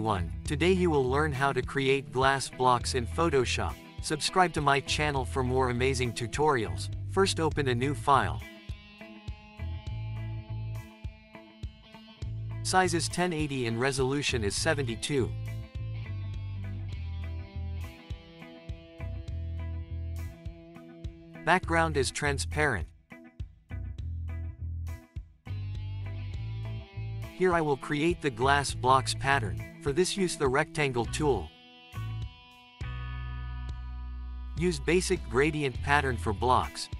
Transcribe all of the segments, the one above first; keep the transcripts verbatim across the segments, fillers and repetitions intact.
everyone, today you will learn how to create glass blocks in Photoshop. Subscribe to my channel for more amazing tutorials. First, open a new file. Size is ten eighty and resolution is seventy-two. Background is transparent. Here I will create the glass blocks pattern. For this, use the rectangle tool. Use basic gradient pattern for blocks.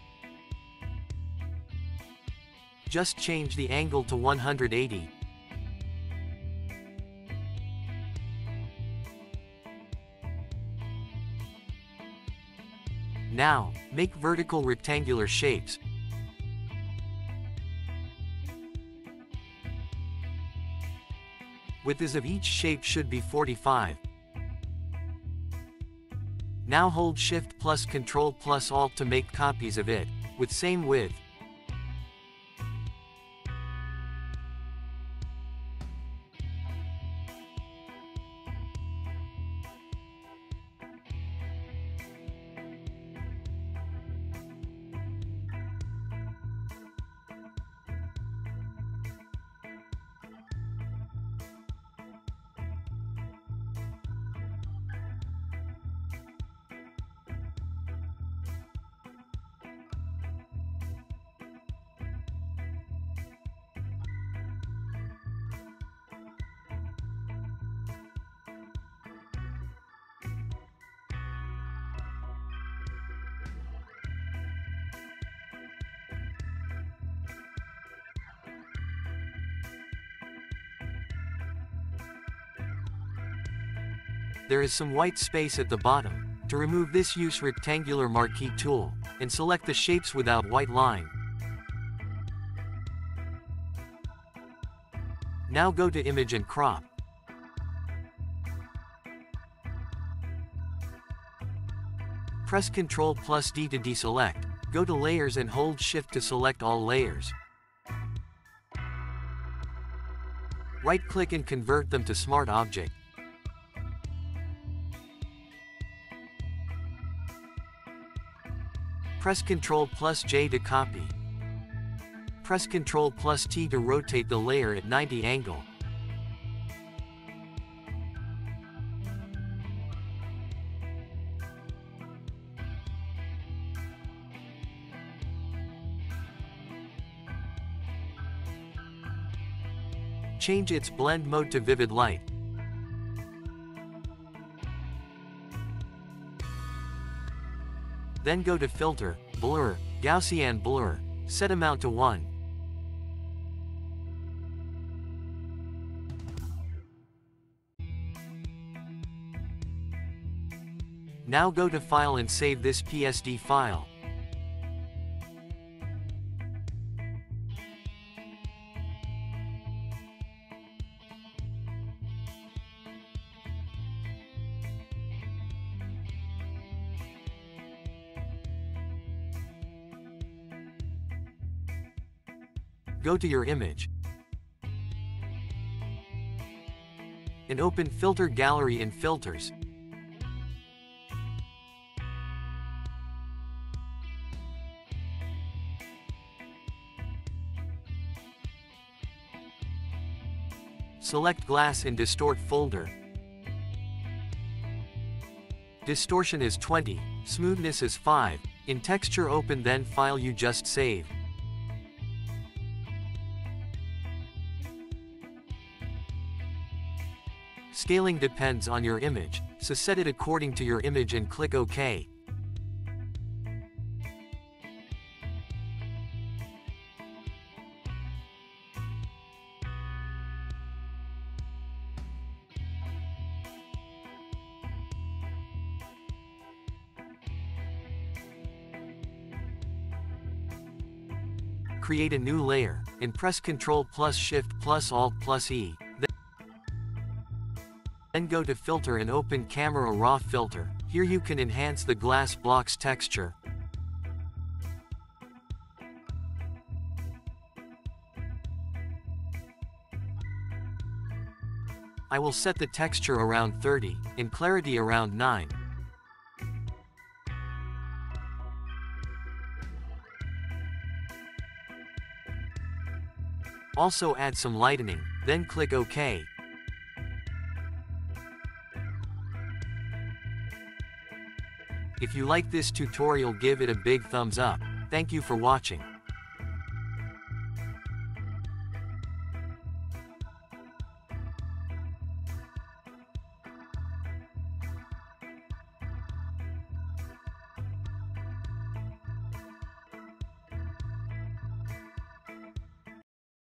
Just change the angle to one hundred eighty. Now, make vertical rectangular shapes. Width of each shape should be forty-five. Now hold Shift plus Control plus Alt to make copies of it, with same width. There is some white space at the bottom. To remove this, use rectangular marquee tool, and select the shapes without white line. Now go to Image and Crop. Press Ctrl plus D to deselect. Go to Layers and hold Shift to select all layers. Right-click and convert them to Smart Object. Press Ctrl plus J to copy. Press Ctrl plus T to rotate the layer at ninety angle. Change its blend mode to Vivid Light. Then go to Filter, Blur, Gaussian Blur, set amount to one. Now go to File and save this P S D file. Go to your image and open Filter Gallery in Filters. Select Glass and Distort folder. Distortion is twenty, smoothness is five. In Texture, open then file you just saved. Scaling depends on your image, so set it according to your image and click OK. Create a new layer, and press Ctrl plus Shift plus Alt plus E. Then go to Filter and open Camera Raw Filter. Here you can enhance the glass blocks texture. I will set the texture around thirty and clarity around nine. Also add some lightening, then click OK. If you like this tutorial, give it a big thumbs up. Thank you for watching.